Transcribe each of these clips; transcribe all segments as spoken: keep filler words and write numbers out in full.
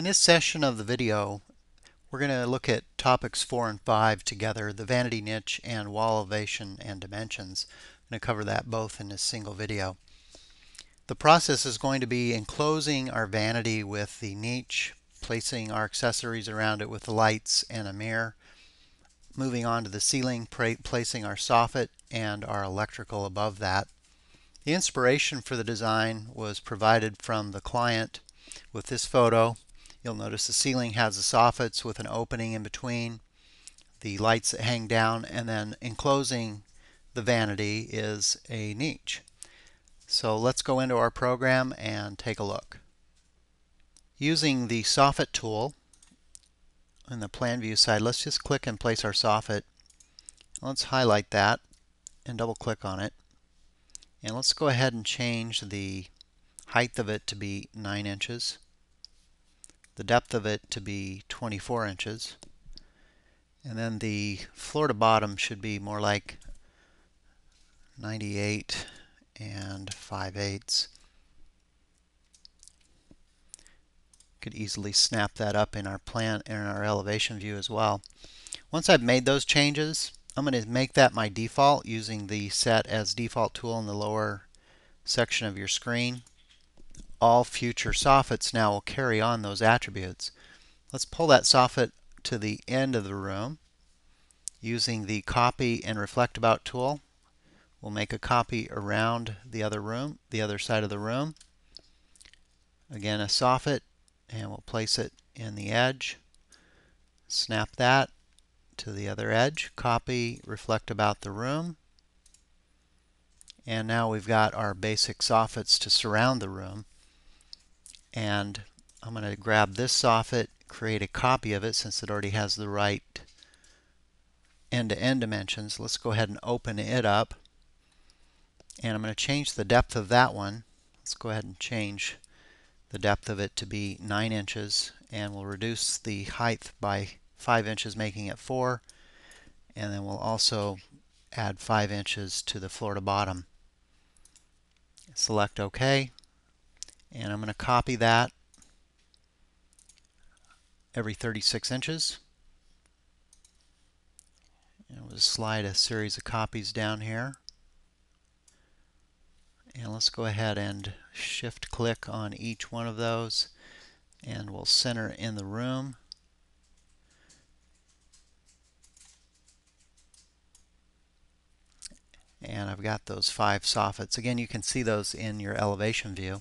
In this session of the video, we're going to look at topics four and five together, the vanity niche and wall elevation and dimensions. I'm going to cover that both in this single video. The process is going to be enclosing our vanity with the niche, placing our accessories around it with the lights and a mirror, moving on to the ceiling, placing our soffit and our electrical above that. The inspiration for the design was provided from the client with this photo. You'll notice the ceiling has the soffits with an opening in between, the lights that hang down, and then enclosing the vanity is a niche. So let's go into our program and take a look. Using the soffit tool in the plan view side, let's just click and place our soffit. Let's highlight that and double click on it. And let's go ahead and change the height of it to be nine inches. The depth of it to be twenty-four inches, and then the floor to bottom should be more like ninety-eight and five eighths. Could easily snap that up in our plan and our elevation view as well. Once I've made those changes, I'm going to make that my default using the set as default tool in the lower section of your screen. All future soffits now will carry on those attributes. Let's pull that soffit to the end of the room using the copy and reflect about tool. We'll make a copy around the other room, the other side of the room. Again, a soffit, and we'll place it in the edge. Snap that to the other edge. Copy, reflect about the room. And now we've got our basic soffits to surround the room. And I'm going to grab this soffit, create a copy of it since it already has the right end-to-end dimensions. Let's go ahead and open it up. And I'm going to change the depth of that one. Let's go ahead and change the depth of it to be nine inches. And we'll reduce the height by five inches, making it four. And then we'll also add five inches to the floor to bottom. Select OK. And I'm going to copy that every thirty-six inches. And we'll just slide a series of copies down here. And let's go ahead and shift click on each one of those. And we'll center in the room. And I've got those five soffits. Again, you can see those in your elevation view.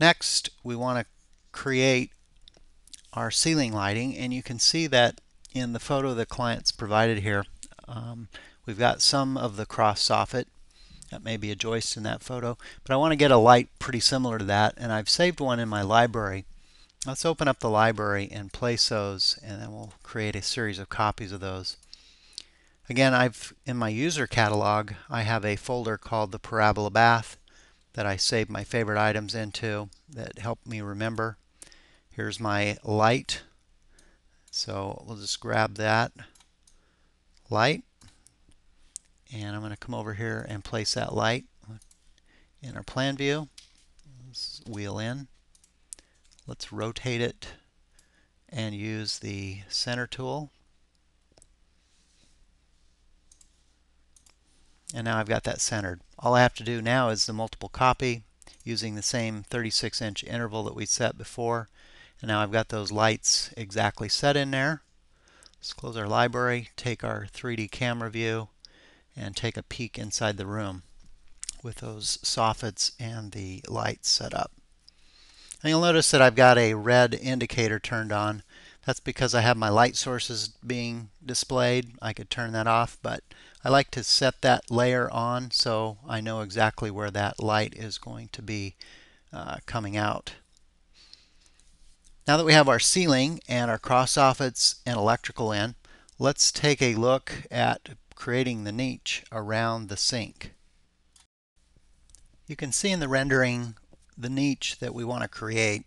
Next, we want to create our ceiling lighting, and you can see that in the photo the client's provided here. Um, we've got some of the cross soffit. That may be a joist in that photo, but I want to get a light pretty similar to that, and I've saved one in my library. Let's open up the library and place those, and then we'll create a series of copies of those. Again, I've in my user catalog, I have a folder called the Parabola Bath that I save my favorite items into that help me remember. Here's my light. So we'll just grab that light, and I'm going to come over here and place that light in our plan view. Let's wheel in. Let's rotate it and use the center tool. And now I've got that centered. All I have to do now is the multiple copy using the same thirty-six inch interval that we set before. And now I've got those lights exactly set in there. Let's close our library, take our three D camera view, and take a peek inside the room with those soffits and the lights set up. And you'll notice that I've got a red indicator turned on. That's because I have my light sources being displayed. I could turn that off, but I like to set that layer on so I know exactly where that light is going to be uh, coming out. Now that we have our ceiling and our cross soffits and electrical in, let's take a look at creating the niche around the sink. You can see in the rendering the niche that we want to create.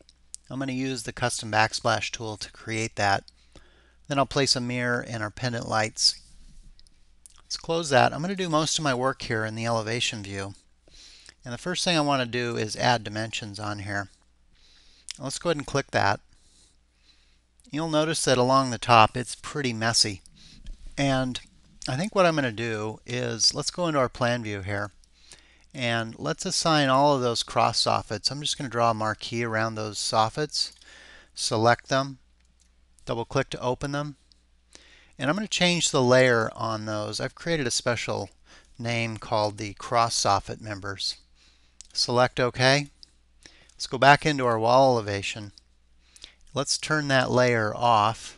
I'm going to use the custom backsplash tool to create that. Then I'll place a mirror and our pendant lights. Let's close that. I'm going to do most of my work here in the elevation view. And the first thing I want to do is add dimensions on here. Let's go ahead and click that. You'll notice that along the top it's pretty messy, and I think what I'm going to do is let's go into our plan view here and let's assign all of those cross soffits. I'm just going to draw a marquee around those soffits, select them, double click to open them, and I'm going to change the layer on those. I've created a special name called the cross soffit members. Select OK. Let's go back into our wall elevation. Let's turn that layer off,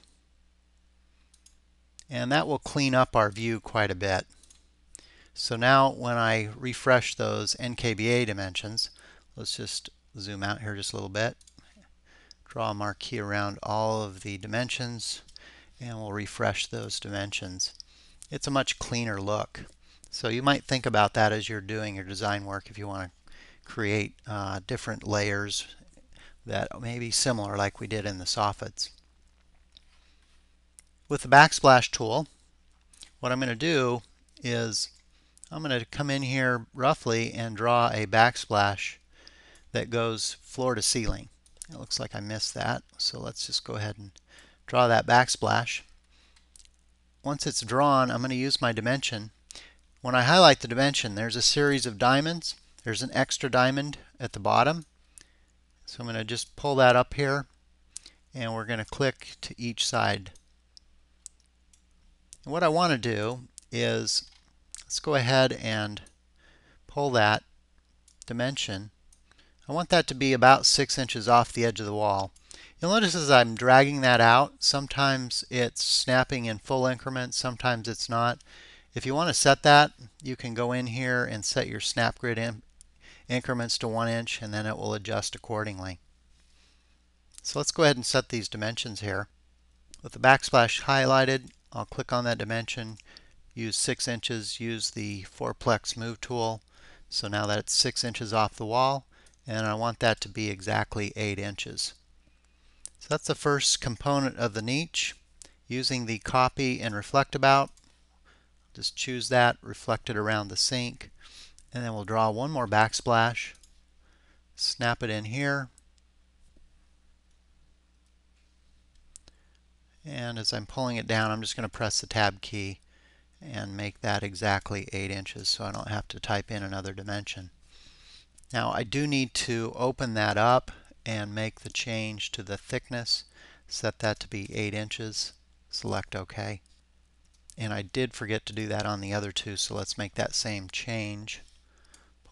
and that will clean up our view quite a bit. So now when I refresh those N K B A dimensions, let's just zoom out here just a little bit, draw a marquee around all of the dimensions, and we'll refresh those dimensions. It's a much cleaner look. So you might think about that as you're doing your design work if you want to create uh, different layers that may be similar like we did in the soffits. With the backsplash tool, what I'm going to do is I'm going to come in here roughly and draw a backsplash that goes floor to ceiling. It looks like I missed that, so let's just go ahead and draw that backsplash. Once it's drawn, I'm going to use my dimension. When I highlight the dimension, there's a series of diamonds. There's an extra diamond at the bottom. So I'm going to just pull that up here, and we're going to click to each side. And what I want to do is, let's go ahead and pull that dimension. I want that to be about six inches off the edge of the wall. You'll notice as I'm dragging that out, sometimes it's snapping in full increments, sometimes it's not. If you want to set that, you can go in here and set your snap grid in increments to one inch, and then it will adjust accordingly. So let's go ahead and set these dimensions here. With the backsplash highlighted, I'll click on that dimension, use six inches, use the fourplex move tool. So now that's six inches off the wall, and I want that to be exactly eight inches. So that's the first component of the niche, using the copy and reflect about. Just choose that, reflect it around the sink, and then we'll draw one more backsplash, snap it in here. And as I'm pulling it down, I'm just going to press the tab key and make that exactly eight inches so I don't have to type in another dimension. Now I do need to open that up and make the change to the thickness. Set that to be eight inches. Select OK. And I did forget to do that on the other two, so let's make that same change.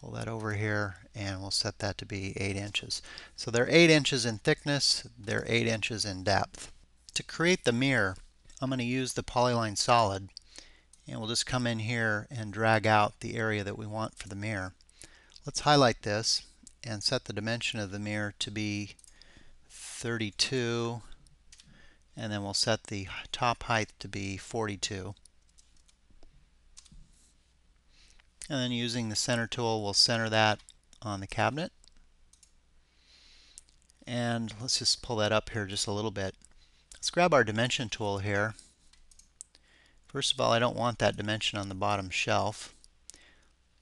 Pull that over here, and we'll set that to be eight inches. So they're eight inches in thickness, they're eight inches in depth. To create the mirror, I'm going to use the polyline solid, and we'll just come in here and drag out the area that we want for the mirror. Let's highlight this and set the dimension of the mirror to be thirty-two, and then we'll set the top height to be forty-two. And then using the center tool, we'll center that on the cabinet. And let's just pull that up here just a little bit. Let's grab our dimension tool here. First of all, I don't want that dimension on the bottom shelf.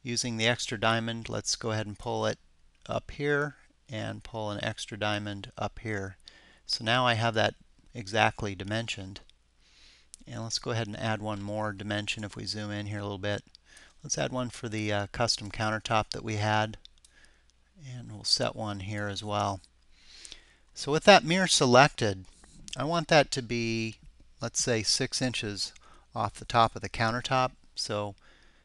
Using the extra diamond, let's go ahead and pull it up here and pull an extra diamond up here. So now I have that exactly dimensioned. And let's go ahead and add one more dimension if we zoom in here a little bit. Let's add one for the uh, custom countertop that we had. And we'll set one here as well. So with that mirror selected, I want that to be, let's say, six inches off the top of the countertop. So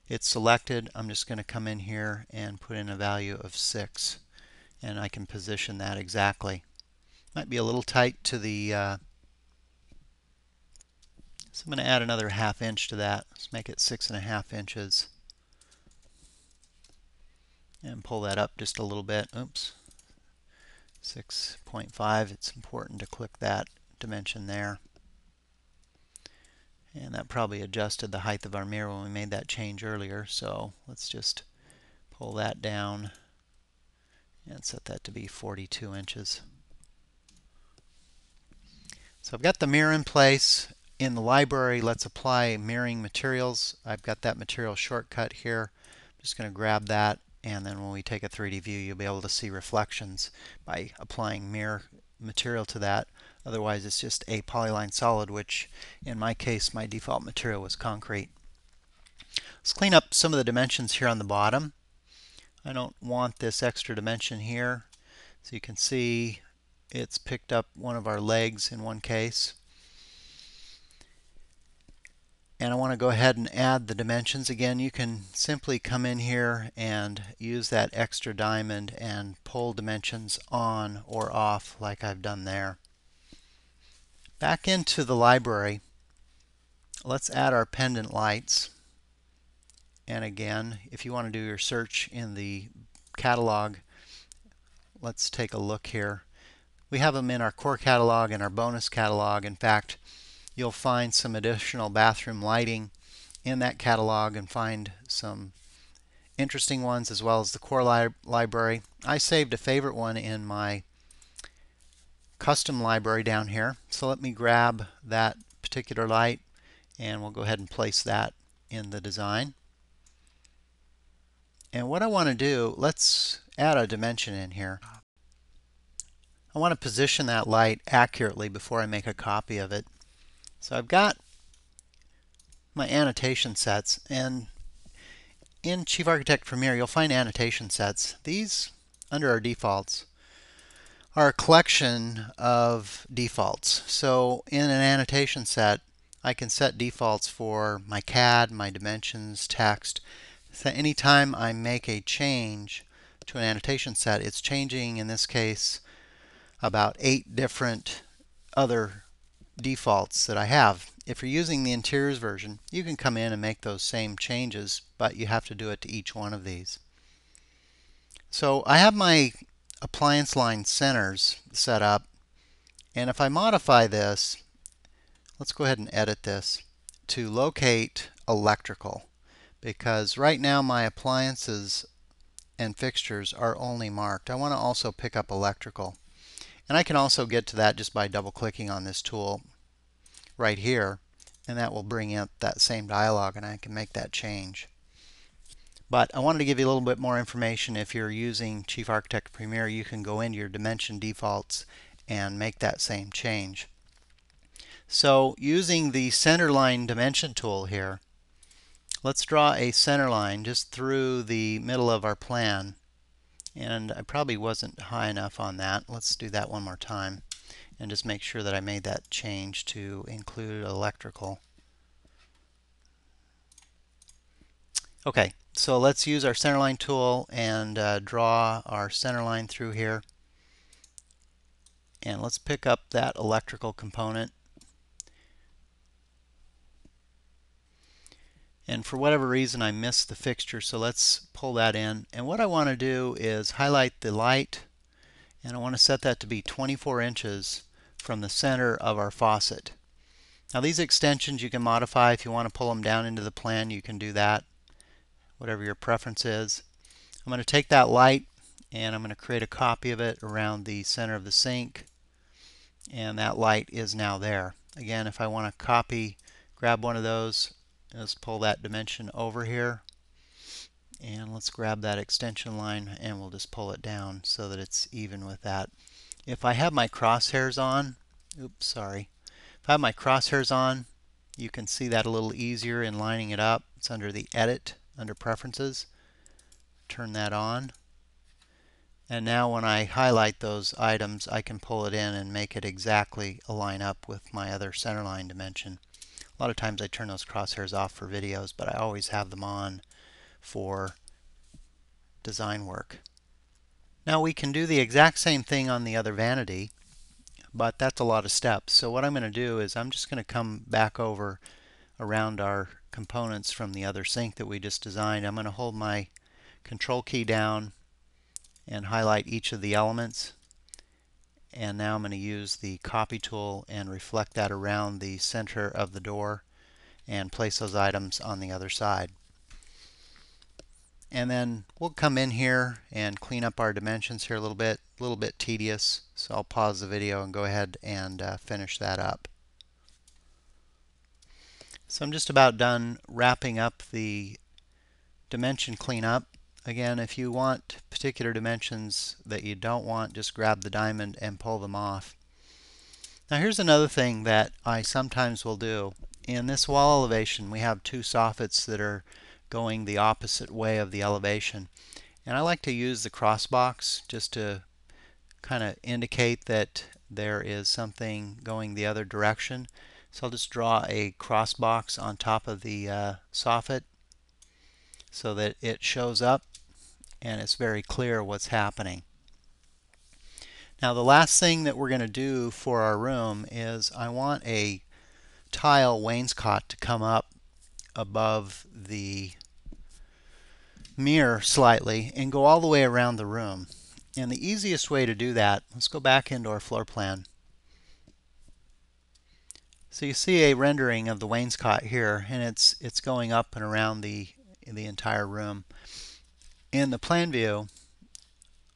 it's selected. I'm just going to come in here and put in a value of six, and I can position that exactly. Might be a little tight to the, uh, so I'm going to add another half inch to that. Let's make it six and a half inches, and pull that up just a little bit. Oops, six point five. It's important to click that dimension there. And that probably adjusted the height of our mirror when we made that change earlier, so let's just pull that down and set that to be forty-two inches. So I've got the mirror in place. In the library, let's apply mirroring materials. I've got that material shortcut here. I'm just going to grab that And then when we take a three D view, you'll be able to see reflections by applying mirror material to that. Otherwise, it's just a polyline solid, which in my case, my default material was concrete. Let's clean up some of the dimensions here on the bottom. I don't want this extra dimension here. So you can see it's picked up one of our legs in one case. And I want to go ahead and add the dimensions. Again, you can simply come in here and use that extra diamond and pull dimensions on or off like I've done there. Back into the library, let's add our pendant lights. And again, if you want to do your search in the catalog, let's take a look here. We have them in our core catalog and our bonus catalog. In fact, you'll find some additional bathroom lighting in that catalog and find some interesting ones as well as the core li library. I saved a favorite one in my custom library down here. So let me grab that particular light and we'll go ahead and place that in the design. And what I want to do, let's add a dimension in here. I want to position that light accurately before I make a copy of it. So I've got my annotation sets, and in Chief Architect Premier you'll find annotation sets. These, under our defaults, are a collection of defaults. So in an annotation set I can set defaults for my C A D, my dimensions, text. So anytime I make a change to an annotation set, it's changing, in this case, about eight different other defaults that I have. If you're using the interiors version, you can come in and make those same changes, but you have to do it to each one of these. So I have my appliance line centers set up, and if I modify this, let's go ahead and edit this to locate electrical, because right now my appliances and fixtures are only marked. I want to also pick up electrical. And I can also get to that just by double-clicking on this tool right here, and that will bring up that same dialog and I can make that change. But I wanted to give you a little bit more information. If you're using Chief Architect Premier, you can go into your dimension defaults and make that same change. So using the centerline dimension tool here, let's draw a centerline just through the middle of our plan. And I probably wasn't high enough on that. Let's do that one more time and just make sure that I made that change to include electrical. Okay, so let's use our centerline tool and uh, draw our centerline through here. And let's pick up that electrical component. And for whatever reason I missed the fixture, so let's pull that in. And what I want to do is highlight the light, and I want to set that to be twenty-four inches from the center of our faucet. Now these extensions you can modify. If you want to pull them down into the plan, you can do that, whatever your preference is. I'm going to take that light and I'm going to create a copy of it around the center of the sink, and that light is now there. Again, if I want to copy, grab one of those. Let's pull that dimension over here and let's grab that extension line and we'll just pull it down so that it's even with that. If I have my crosshairs on, oops, sorry. If I have my crosshairs on, you can see that a little easier in lining it up. It's under the Edit, under Preferences. Turn that on. And now when I highlight those items, I can pull it in and make it exactly align up with my other centerline dimension. A lot of times I turn those crosshairs off for videos, but I always have them on for design work. Now we can do the exact same thing on the other vanity, but that's a lot of steps. So what I'm going to do is I'm just going to come back over around our components from the other sink that we just designed. I'm going to hold my control key down and highlight each of the elements. And now I'm going to use the copy tool and reflect that around the center of the door and place those items on the other side. And then we'll come in here and clean up our dimensions here a little bit, a little bit tedious. So I'll pause the video and go ahead and uh, finish that up. So I'm just about done wrapping up the dimension cleanup. Again, if you want particular dimensions that you don't want, just grab the diamond and pull them off. Now here's another thing that I sometimes will do. In this wall elevation, we have two soffits that are going the opposite way of the elevation. And I like to use the crossbox just to kind of indicate that there is something going the other direction. So I'll just draw a crossbox on top of the uh, soffit so that it shows up and it's very clear what's happening. Now the last thing that we're going to do for our room is I want a tile wainscot to come up above the mirror slightly and go all the way around the room. And the easiest way to do that, let's go back into our floor plan. So you see a rendering of the wainscot here, and it's it's going up and around the the entire room. In the plan view,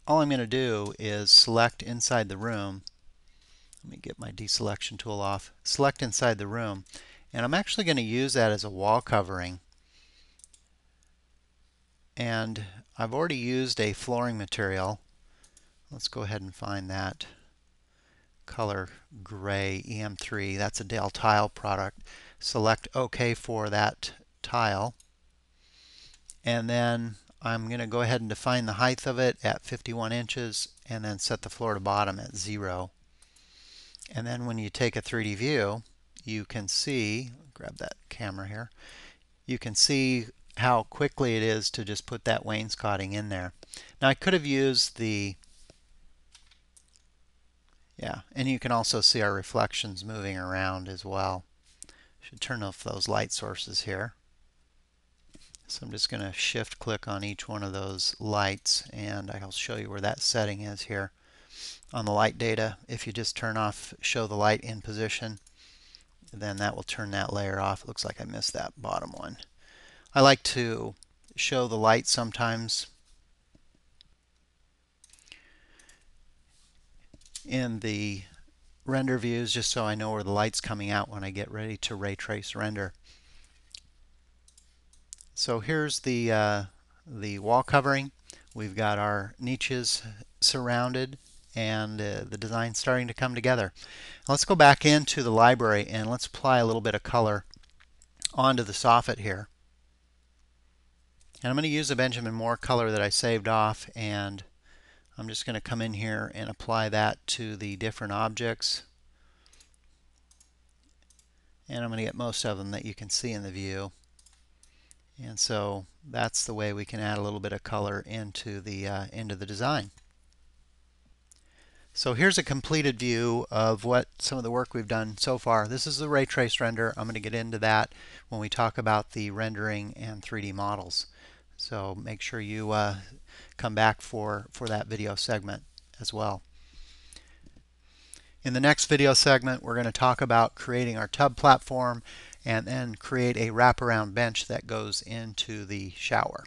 all I'm going to do is select inside the room. Let me get my deselection tool off. Select inside the room, and I'm actually going to use that as a wall covering. And I've already used a flooring material. Let's go ahead and find that color gray E M three. That's a Daltile product. Select OK for that tile. And then I'm going to go ahead and define the height of it at fifty-one inches and then set the floor to bottom at zero. And then when you take a three D view, you can see, grab that camera here, you can see how quickly it is to just put that wainscoting in there. Now I could have used the, yeah, and you can also see our reflections moving around as well. Should turn off those light sources here. So I'm just going to shift click on each one of those lights, and I'll show you where that setting is here. On the light data, if you just turn off show the light in position, then that will turn that layer off. It looks like I missed that bottom one. I like to show the light sometimes in the render views just so I know where the light's coming out when I get ready to ray trace render. So here's the, uh, the wall covering. We've got our niches surrounded and uh, the design starting to come together. Now let's go back into the library and let's apply a little bit of color onto the soffit here. And I'm going to use a Benjamin Moore color that I saved off, and I'm just going to come in here and apply that to the different objects. And I'm going to get most of them that you can see in the view. And so that's the way we can add a little bit of color into the, uh, into the design. So here's a completed view of what some of the work we've done so far. This is the ray trace render. I'm going to get into that when we talk about the rendering and three D models. So make sure you uh, come back for, for that video segment as well. In the next video segment, we're going to talk about creating our tub platform and then create a wraparound bench that goes into the shower.